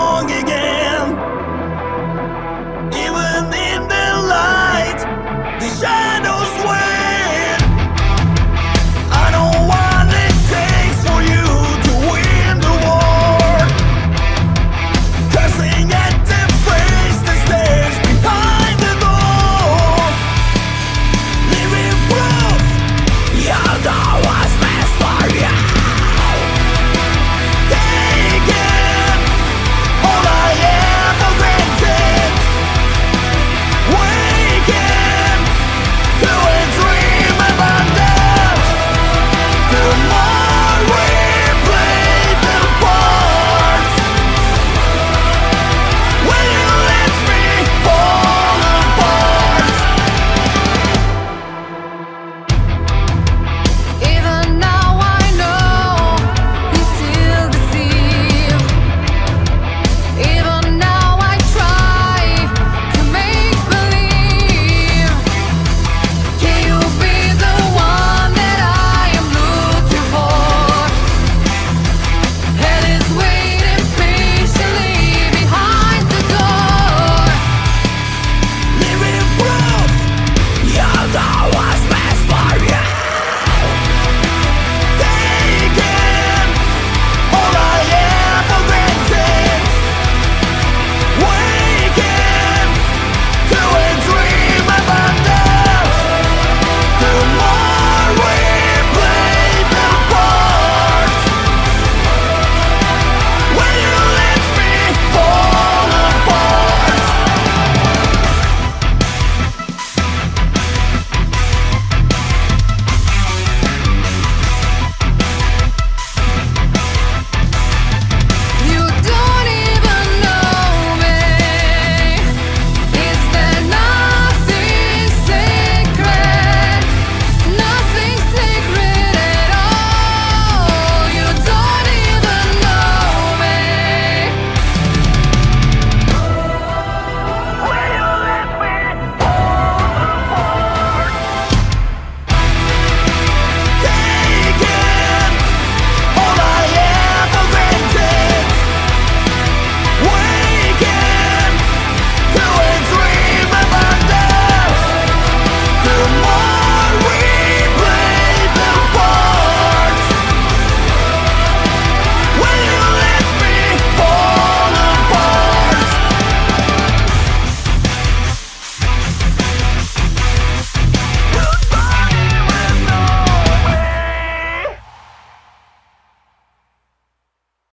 wrong again. Even in the light, the shadow.